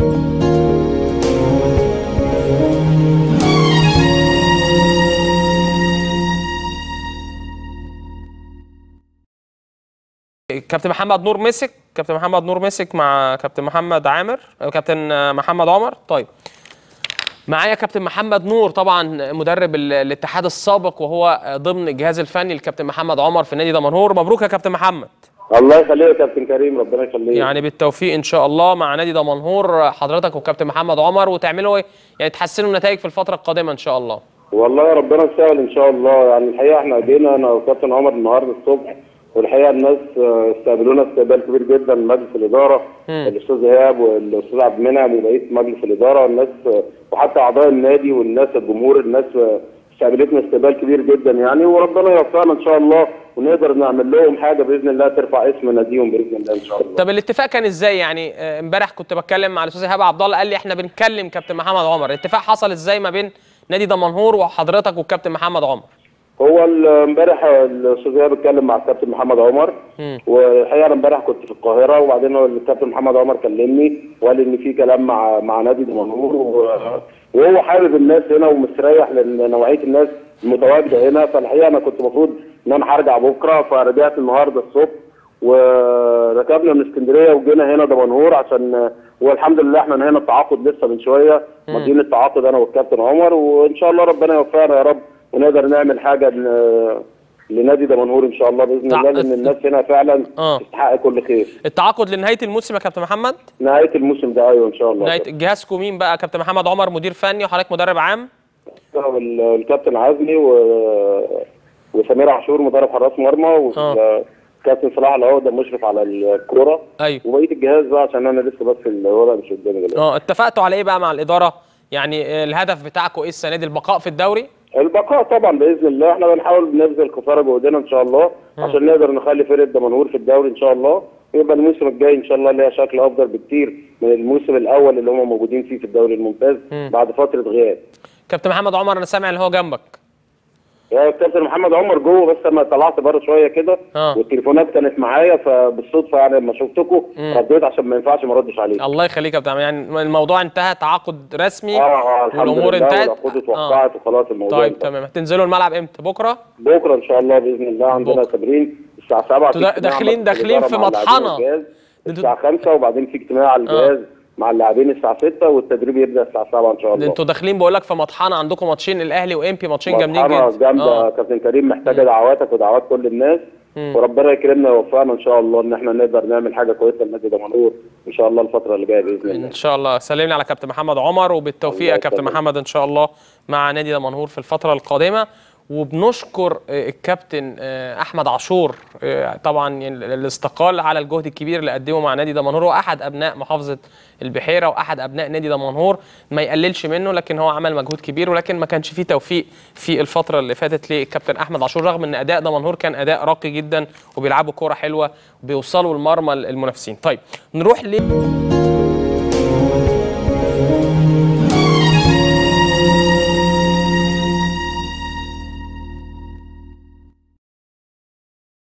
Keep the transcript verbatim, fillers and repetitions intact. كابتن محمد نور مسك كابتن محمد نور مسك مع كابتن محمد عامر كابتن محمد عمر. طيب معايا كابتن محمد نور طبعا مدرب الاتحاد السابق وهو ضمن الجهاز الفني للكابتن محمد عمر في نادي دمنهور. مبروك يا كابتن محمد. الله يخليك يا كابتن كريم، ربنا يخليك. يعني بالتوفيق ان شاء الله مع نادي دمنهور حضرتك وكابتن محمد عمر، وتعملوا يعني تحسنوا النتائج في الفتره القادمه ان شاء الله. والله ربنا يسهل ان شاء الله. يعني الحقيقه احنا جينا انا وكابتن عمر النهارده الصبح، والحقيقه الناس استقبلونا استقبال كبير جدا من مجلس الاداره، الاستاذ ايهاب والاستاذ عبد المنعم وبقيه مجلس الاداره والناس وحتى اعضاء النادي والناس الجمهور. الناس استقبلتنا استقبال كبير جدا يعني، وربنا يوفقنا ان شاء الله ونقدر نعمل لهم حاجه باذن الله ترفع اسم ناديهم باذن الله ان شاء الله. طب الاتفاق كان ازاي يعني؟ امبارح كنت بتكلم مع الاستاذ ايهاب عبد الله قال لي احنا بنكلم كابتن محمد عمر، الاتفاق حصل ازاي ما بين نادي دمنهور وحضرتك والكابتن محمد عمر؟ هو امبارح الاستاذ ايهاب اتكلم مع الكابتن محمد عمر، والحقيقه انا امبارح كنت في القاهره، وبعدين الكابتن محمد عمر كلمني وقال ان في كلام مع مع نادي دمنهور، وهو حابب الناس هنا ومستريح لنوعيه الناس المتواجده هنا. فالحقيقه انا كنت المفروض ان انا هرجع بكره، فرجعت النهارده الصبح وركبنا من اسكندريه وجينا هنا دمنهور، عشان والحمد لله احنا هنا التعاقد لسه من شويه ماضيين التعاقد انا والكابتن عمر، وان شاء الله ربنا يوفقنا يا رب ونقدر نعمل حاجه لنادي دمنهور ان شاء الله باذن الله، لان الناس هنا فعلا تستحق كل خير. التعاقد لنهايه الموسم يا كابتن محمد؟ نهايه الموسم ده ايوه ان شاء الله. نهايه جهازكم مين بقى؟ كابتن محمد عمر مدير فني وحضرتك مدرب عام؟ الكابتن عزمي و وسمير عشور مدرب حراس مرمى، والكابتن صلاح العقده مشرف على الكوره، ايوه وبقيه الجهاز بقى عشان انا لسه بس الورق مش قدامي دلوقتي. اه اتفقتوا على ايه بقى مع الاداره؟ يعني الهدف بتاعكم ايه السنه دي؟ البقاء في الدوري؟ البقاء طبعا باذن الله. احنا بنحاول بنبذل قصارى جهودنا ان شاء الله عشان نقدر نخلي فرقه دمنهور في الدوري ان شاء الله، ويبقى الموسم الجاي ان شاء الله ليها شكل افضل بكتير من الموسم الاول اللي هم موجودين فيه في الدوري الممتاز بعد فتره غياب. كابتن محمد عمر انا سامع اللي هو جنبك. يا كابتن محمد عمر جوه، بس انا طلعت بره شويه كده والتليفونات كانت معايا، فبالصدفه يعني لما شفتكم رديت عشان ما ينفعش ما اردش عليك. الله يخليك يا كابتن، يعني الموضوع انتهى تعاقد رسمي والامور انتهت. اه العقود اتوقعت وخلاص الموضوع. طيب تمام. هتنزلوا الملعب امتى؟ بكره؟ بكره ان شاء الله باذن الله. عندنا تمرين الساعه سبعة. داخلين داخلين في مطحنه الساعه خمسة، وبعدين في اجتماع على الجهاز مع اللاعبين الساعه ستة، والتدريب يبدا الساعه سبعة ان شاء الله. انتوا داخلين بقول لك في مطحنه، عندكم ماتشين الاهلي وامبي، ماتشين جامدين جدا. ماتشين جامده يا كابتن كريم، محتاجه دعواتك ودعوات كل الناس، وربنا يكرمنا ويوفقنا ان شاء الله ان احنا نقدر نعمل حاجه كويسه لنادي دمنهور ان شاء الله الفتره اللي جايه باذن الله. ان شاء الله. سلمني على كابتن محمد عمر، وبالتوفيق يا كابتن محمد ان شاء الله مع نادي دمنهور في الفتره القادمه. وبنشكر الكابتن احمد عشور طبعا الاستقال على الجهد الكبير اللي قدمه مع نادي دمنهور، واحد ابناء محافظه البحيره واحد ابناء نادي دمنهور، ما يقللش منه لكن هو عمل مجهود كبير، ولكن ما كانش فيه توفيق في الفتره اللي فاتت للكابتن احمد عشور، رغم ان اداء دمنهور كان اداء راقي جدا وبيلعبوا كوره حلوه وبيوصلوا المرمى المنافسين. طيب نروح ل